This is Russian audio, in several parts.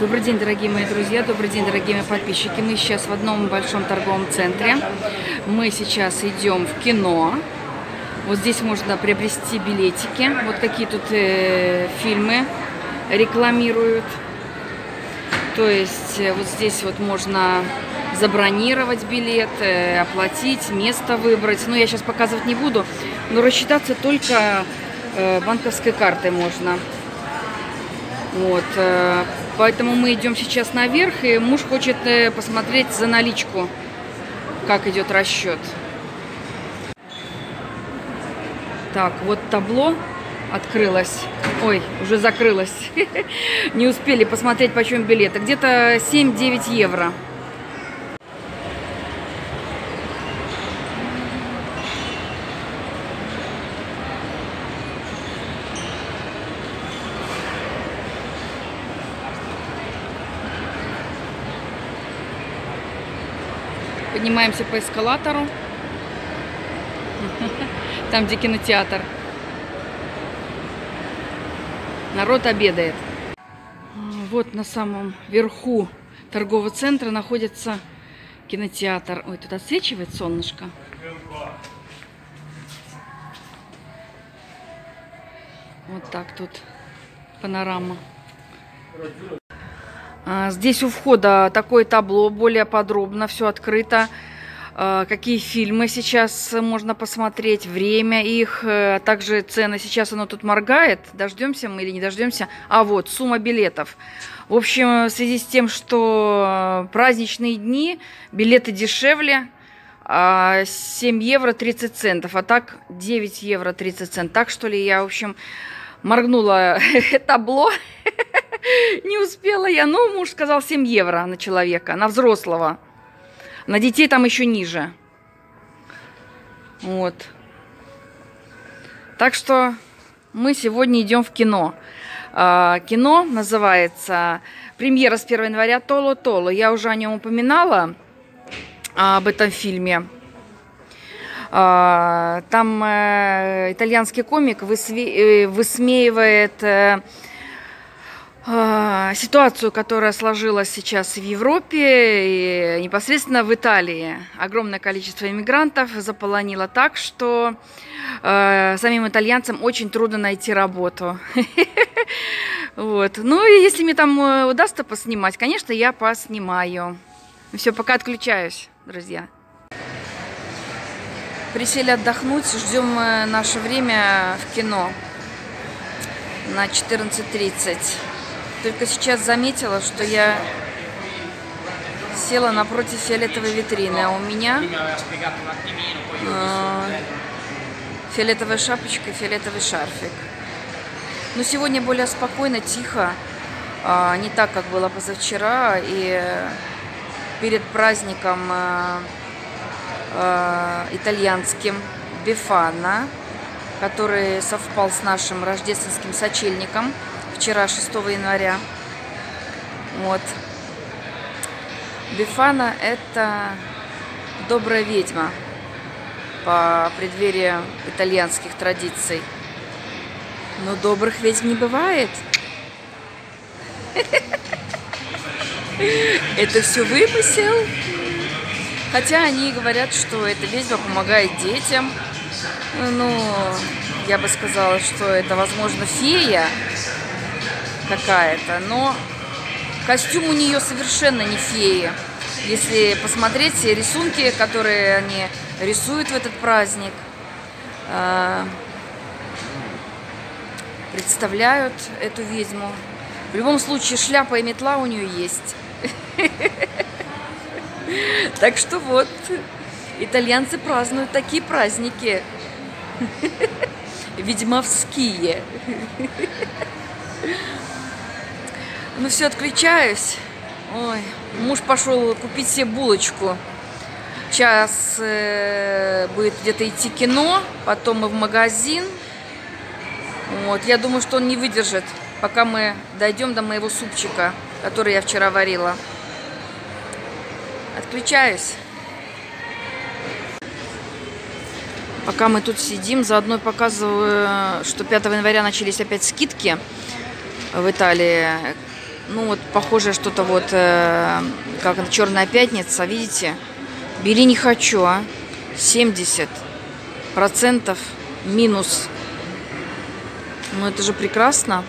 Добрый день, дорогие мои друзья, добрый день, дорогие мои подписчики. Мы сейчас в одном большом торговом центре. Мы сейчас идем в кино. Вот здесь можно приобрести билетики. Вот какие тут фильмы рекламируют. То есть вот здесь вот можно забронировать билет, оплатить, место выбрать. Но я сейчас показывать не буду, но рассчитаться только банковской картой можно. Вот. Поэтому мы идем сейчас наверх, и муж хочет посмотреть за наличку, как идет расчет. Так, вот табло открылось. Ой, уже закрылось. Не успели посмотреть, почем билеты. Где-то 7-9 евро. Поднимаемся по эскалатору, там, где кинотеатр. Народ обедает. Вот на самом верху торгового центра находится кинотеатр. Ой, тут отсвечивает солнышко. Вот так тут панорама. Здесь у входа такое табло, более подробно все открыто. Какие фильмы сейчас можно посмотреть, время их, а также цены. Сейчас оно тут моргает, дождемся мы или не дождемся. А вот сумма билетов. В общем, в связи с тем, что праздничные дни, билеты дешевле, 7 евро 30 центов, а так 9 евро 30 центов. Так что ли я, в общем, моргнула табло. Не успела я, но муж сказал 7 евро на человека, на взрослого. На детей там еще ниже. Вот. Так что мы сегодня идем в кино. Кино называется «Премьера с 1 января Толо-Толо». Я уже о нем упоминала, об этом фильме. Там итальянский комик высмеивает ситуацию, которая сложилась сейчас в Европе и непосредственно в Италии. Огромное количество иммигрантов заполонило так, что самим итальянцам очень трудно найти работу. Вот. Ну и если мне там удастся поснимать, конечно, я поснимаю. Все, пока отключаюсь, друзья. Присели отдохнуть, ждем наше время в кино на 14:30. Только сейчас заметила, что я села напротив фиолетовой витрины, а у меня фиолетовая шапочка и фиолетовый шарфик. Но сегодня более спокойно, тихо, не так, как было позавчера. И перед праздником итальянским Бефана, который совпал с нашим рождественским сочельником, вчера, 6 января. Вот. Бефана – это добрая ведьма по преддверию итальянских традиций. Но добрых ведьм не бывает. Это все вымысел. Хотя они говорят, что эта ведьма помогает детям. Ну, я бы сказала, что это, возможно, фея какая-то, но костюм у нее совершенно не феи. Если посмотреть все рисунки, которые они рисуют в этот праздник, представляют эту ведьму. В любом случае, шляпа и метла у нее есть. Так что вот, итальянцы празднуют такие праздники. Ведьмовские. Ну все, отключаюсь. Ой, муж пошел купить себе булочку. Сейчас будет где-то идти кино, потом мы в магазин. Вот, я думаю, что он не выдержит, пока мы дойдем до моего супчика, который я вчера варила. Отключаюсь. Пока мы тут сидим, заодно показываю, что 5 января начались опять скидки в Италии Ну вот похоже что-то вот, как это, Черная пятница, видите? Бери не хочу, а. 70% минус. Ну это же прекрасно.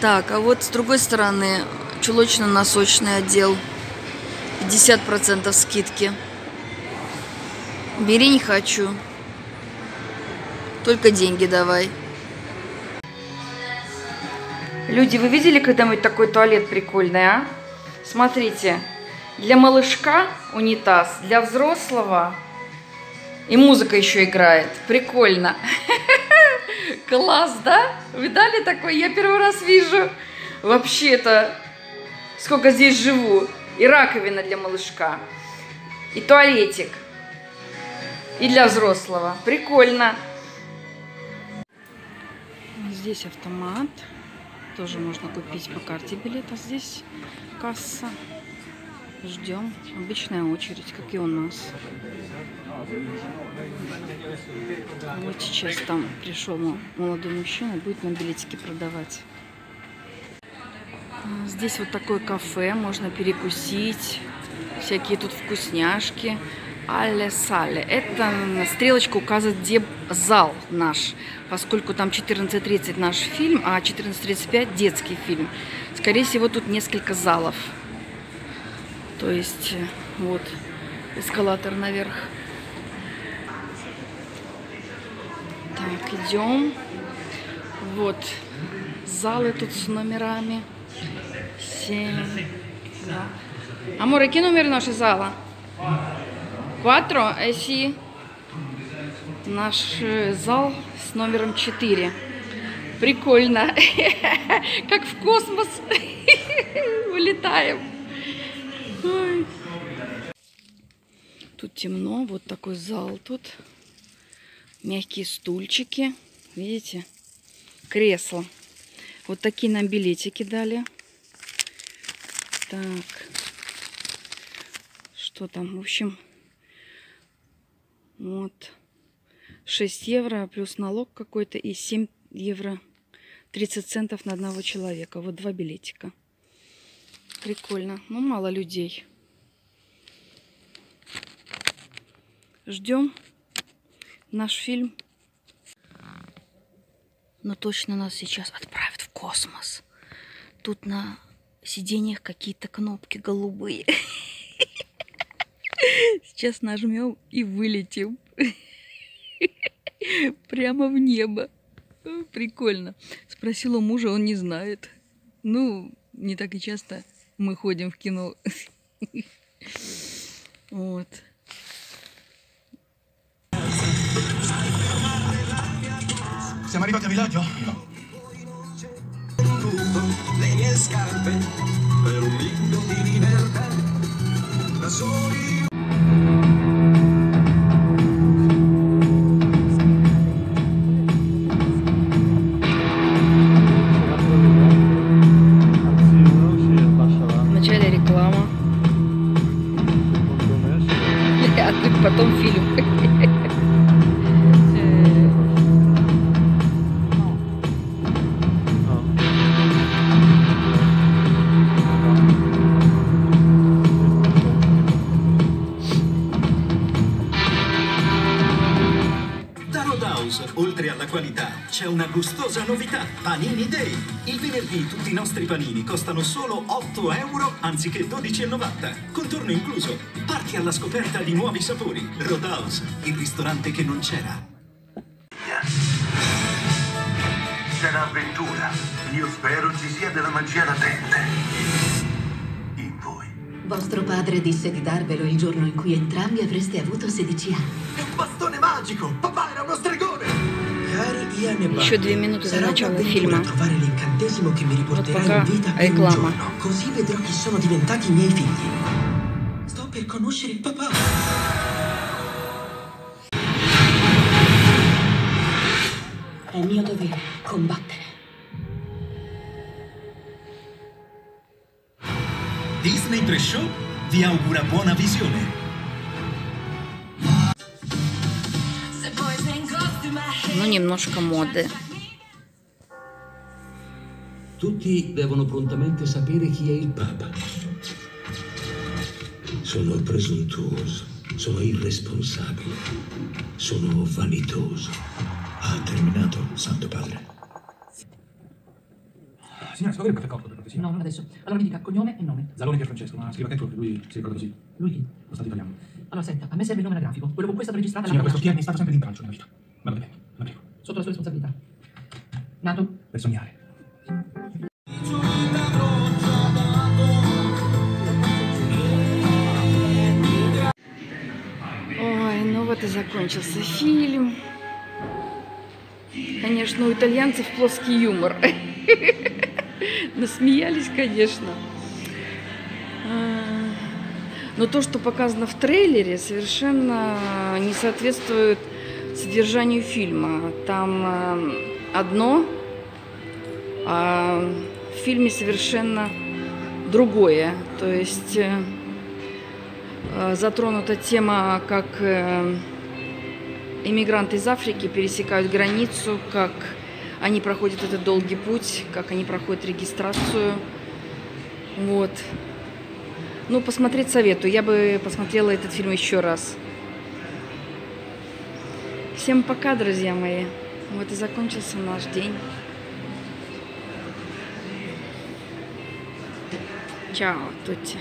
Так, а вот с другой стороны чулочно-носочный отдел. 50% скидки. Бери не хочу. Только деньги давай. Люди, вы видели когда-нибудь такой туалет прикольный, а? Смотрите, для малышка унитаз, для взрослого и музыка еще играет. Прикольно. Класс, да? Видали такой? Я первый раз вижу. Вообще-то, сколько здесь живу. И раковина для малышка, и туалетик, и для взрослого. Прикольно. Здесь автомат. Тоже можно купить по карте билет. А здесь касса. Ждем. Обычная очередь, как и у нас. Вот сейчас там пришел молодой мужчина, будет нам билетики продавать. Здесь вот такое кафе, можно перекусить. Всякие тут вкусняшки. Alle Salé. Это стрелочка указывает, где зал наш. Поскольку там 14:30 наш фильм, а 14:35 детский фильм. Скорее всего, тут несколько залов. То есть, вот, эскалатор наверх. Так, идем. Вот, залы тут с номерами. 7, 2. Амор, какой номер нашей зала? 4, эси. Наш зал с номером 4. Прикольно. Как в космос вылетаем. Ой. Тут темно, вот такой зал тут. Мягкие стульчики, видите? Кресло. Вот такие нам билетики дали. Так, что там? В общем, вот 6 евро плюс налог какой-то и 7 евро 30 центов на одного человека. Вот два билетика. Прикольно. Ну, мало людей. Ждем наш фильм. Но точно нас сейчас отправят в космос. Тут на сиденьях какие-то кнопки голубые. Сейчас нажмем и вылетим. Прямо в небо. Прикольно. Спросила у мужа, он не знает. Ну, не так и часто мы ходим в кино. Вот. Вначале реклама, а потом фильм. Oltre alla qualità c'è una gustosa novità, Panini Day. Il venerdì tutti i nostri panini costano solo 8 euro anziché 12,90, contorno incluso. Parti alla scoperta di nuovi sapori. Roadhouse, il ristorante che non c'era. Sarà avventura. Io spero ci sia della magia latente in voi. Vostro padre disse di darvelo il giorno in cui entrambi avreste avuto 16 anni. È un bastone magico! Papà era uno stregone! Еще 2 минуты до начала фильма. Вот пока реклама. Disney Pre-Show vi augura buona visione. ну, немножко моды. Tutti devono prontamente sapere chi è il Papa. Sono presuntuoso, sono irresponsabile, sono vanitoso. Ha terminato, Santo Padre. Signore, si può dire un caffè corto per cortesia? No, non adesso. Allora mi dica cognome e nome. Zalone Pierfrancesco, ma scriva che è lui si ricorda così. Lui chi? Lo Stato italiano. Allora senta, a me serve il nome anagrafico. Volevo questa registrata. Signora, questo chi è? Mi è stato sempre d'intralcio nella vita. Ma va bene, la prego. Sotto la sua responsabilità. Nato? Per sognare. Ой, ну вот и закончился фильм. Конечно, у итальянцев плоский юмор. Насмеялись, конечно. Но то, что показано в трейлере, совершенно не соответствует содержанию фильма. Там одно, а в фильме совершенно другое. То есть затронута тема, как иммигранты из Африки пересекают границу, как они проходят этот долгий путь, как они проходят регистрацию. Вот. Ну, посмотреть советую. Я бы посмотрела этот фильм еще раз. Всем пока, друзья мои. Вот и закончился наш день. Чао, тутти.